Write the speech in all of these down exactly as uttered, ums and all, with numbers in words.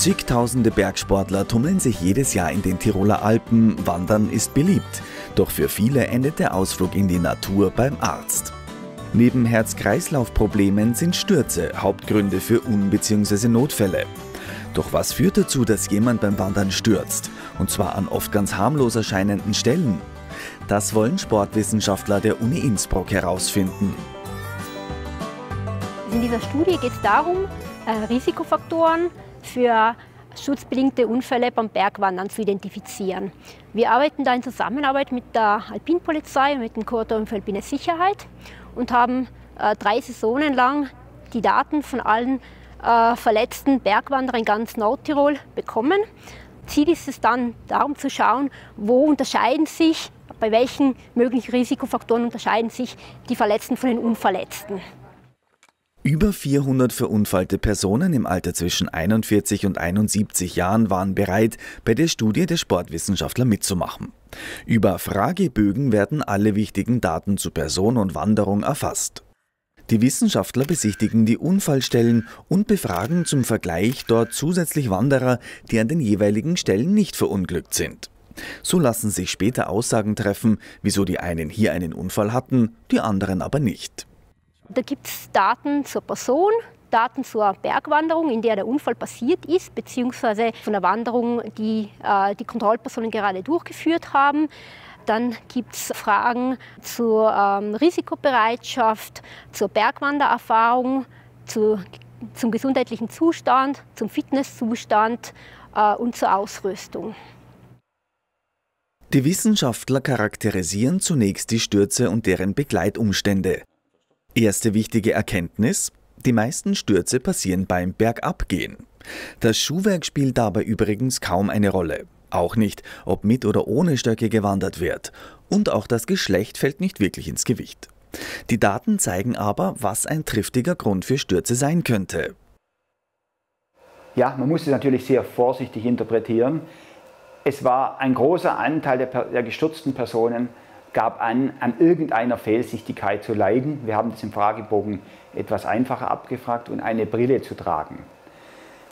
Zigtausende Bergsportler tummeln sich jedes Jahr in den Tiroler Alpen, Wandern ist beliebt. Doch für viele endet der Ausflug in die Natur beim Arzt. Neben Herz-Kreislauf-Problemen sind Stürze Hauptgründe für Un- bzw. Notfälle. Doch was führt dazu, dass jemand beim Wandern stürzt? Und zwar an oft ganz harmlos erscheinenden Stellen. Das wollen Sportwissenschaftler der Uni Innsbruck herausfinden. In dieser Studie geht es darum, Risikofaktoren für schutzbedingte Unfälle beim Bergwandern zu identifizieren. Wir arbeiten da in Zusammenarbart mit der Alpinpolizei und mit dem Kuratorium für Alpine Sicherheit und haben äh, drei Saisonen lang die Daten von allen äh, verletzten Bergwanderern in ganz Nordtirol bekommen. Ziel ist es dann, darum zu schauen, wo unterscheiden sich, bei welchen möglichen Risikofaktoren unterscheiden sich die Verletzten von den Unverletzten. Über vierhundert verunfallte Personen im Alter zwischen einundvierzig und einundsiebzig Jahren waren bereit, bei der Studie der Sportwissenschaftler mitzumachen. Über Fragebögen werden alle wichtigen Daten zu Person und Wanderung erfasst. Die Wissenschaftler besichtigen die Unfallstellen und befragen zum Vergleich dort zusätzlich Wanderer, die an den jeweiligen Stellen nicht verunglückt sind. So lassen sich später Aussagen treffen, wieso die einen hier einen Unfall hatten, die anderen aber nicht. Da gibt es Daten zur Person, Daten zur Bergwanderung, in der der Unfall passiert ist, beziehungsweise von der Wanderung, die äh, die Kontrollpersonen gerade durchgeführt haben. Dann gibt es Fragen zur ähm, Risikobereitschaft, zur Bergwandererfahrung, zu, zum gesundheitlichen Zustand, zum Fitnesszustand äh, und zur Ausrüstung. Die Wissenschaftler charakterisieren zunächst die Stürze und deren Begleitumstände. Erste wichtige Erkenntnis: Die meisten Stürze passieren beim Bergabgehen. Das Schuhwerk spielt dabei übrigens kaum eine Rolle. Auch nicht, ob mit oder ohne Stöcke gewandert wird. Und auch das Geschlecht fällt nicht wirklich ins Gewicht. Die Daten zeigen aber, was ein triftiger Grund für Stürze sein könnte. Ja, man muss es natürlich sehr vorsichtig interpretieren. Es war ein großer Anteil der, der gestürzten Personen, gab an, an irgendeiner Fehlsichtigkeit zu leiden. Wir haben das im Fragebogen etwas einfacher abgefragt, und eine Brille zu tragen.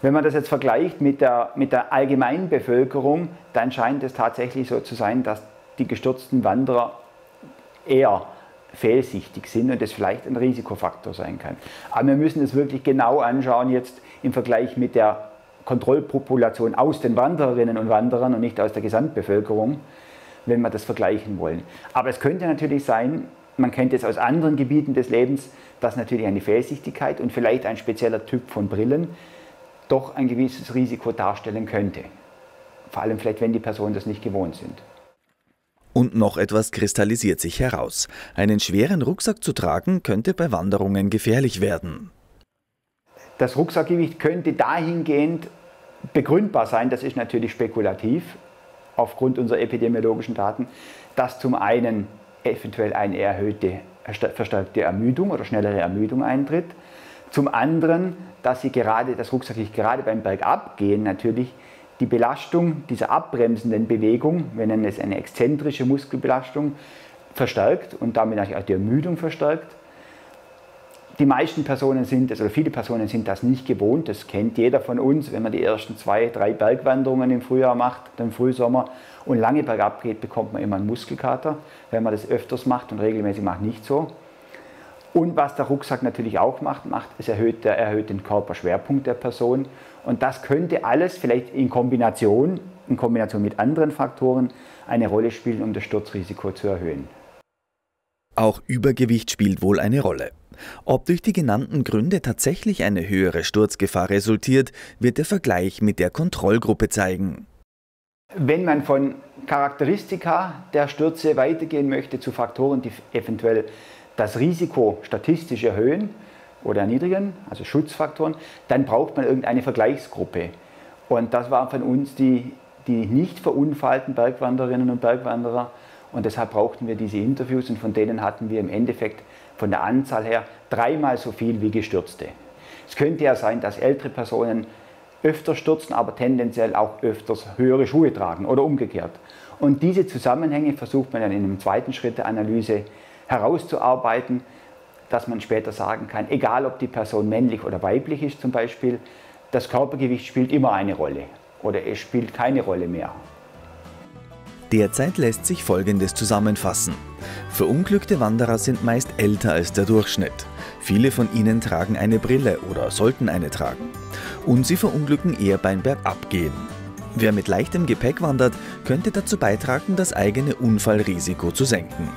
Wenn man das jetzt vergleicht mit der, mit der allgemeinen Bevölkerung, dann scheint es tatsächlich so zu sein, dass die gestürzten Wanderer eher fehlsichtig sind und das vielleicht ein Risikofaktor sein kann. Aber wir müssen es wirklich genau anschauen jetzt im Vergleich mit der Kontrollpopulation aus den Wandererinnen und Wanderern und nicht aus der Gesamtbevölkerung, wenn wir das vergleichen wollen. Aber es könnte natürlich sein, man kennt es aus anderen Gebieten des Lebens, dass natürlich eine Fehlsichtigkeit und vielleicht ein spezieller Typ von Brillen doch ein gewisses Risiko darstellen könnte. Vor allem vielleicht, wenn die Personen das nicht gewohnt sind. Und noch etwas kristallisiert sich heraus. Einen schweren Rucksack zu tragen, könnte bei Wanderungen gefährlich werden. Das Rucksackgewicht könnte dahingehend begründbar sein, das ist natürlich spekulativ, aufgrund unserer epidemiologischen Daten, dass zum einen eventuell eine erhöhte, verstärkte Ermüdung oder schnellere Ermüdung eintritt, zum anderen, dass sie gerade, das Rucksackgewicht gerade beim Bergabgehen natürlich die Belastung dieser abbremsenden Bewegung, wir nennen es eine exzentrische Muskelbelastung, verstärkt und damit auch die Ermüdung verstärkt. Die meisten Personen sind das, oder viele Personen sind das nicht gewohnt, das kennt jeder von uns, wenn man die ersten zwei, drei Bergwanderungen im Frühjahr macht, im Frühsommer und lange bergab geht, bekommt man immer einen Muskelkater, wenn man das öfters macht und regelmäßig macht, nicht so. Und was der Rucksack natürlich auch macht, macht es erhöht, erhöht den Körperschwerpunkt der Person, und das könnte alles vielleicht in Kombination, in Kombination mit anderen Faktoren eine Rolle spielen, um das Sturzrisiko zu erhöhen. Auch Übergewicht spielt wohl eine Rolle. Ob durch die genannten Gründe tatsächlich eine höhere Sturzgefahr resultiert, wird der Vergleich mit der Kontrollgruppe zeigen. Wenn man von Charakteristika der Stürze weitergehen möchte zu Faktoren, die eventuell das Risiko statistisch erhöhen oder erniedrigen, also Schutzfaktoren, dann braucht man irgendeine Vergleichsgruppe. Und das waren von uns die, die nicht verunfallten Bergwanderinnen und Bergwanderer. Und deshalb brauchten wir diese Interviews, und von denen hatten wir im Endeffekt von der Anzahl her dreimal so viel wie Gestürzte. Es könnte ja sein, dass ältere Personen öfter stürzen, aber tendenziell auch öfters höhere Schuhe tragen oder umgekehrt. Und diese Zusammenhänge versucht man dann in einem zweiten Schritt der Analyse herauszuarbeiten, dass man später sagen kann, egal ob die Person männlich oder weiblich ist zum Beispiel, Das Körpergewicht spielt immer eine Rolle oder es spielt keine Rolle mehr. Derzeit lässt sich Folgendes zusammenfassen. Verunglückte Wanderer sind meist älter als der Durchschnitt. Viele von ihnen tragen eine Brille oder sollten eine tragen. Und sie verunglücken eher beim Bergabgehen. Wer mit leichtem Gepäck wandert, könnte dazu beitragen, das eigene Unfallrisiko zu senken.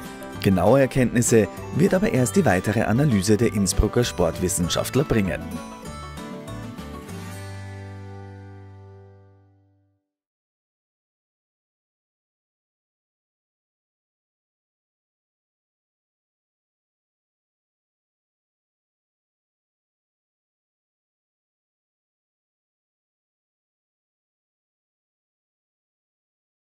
Genaue Erkenntnisse wird aber erst die weitere Analyse der Innsbrucker Sportwissenschaftler bringen.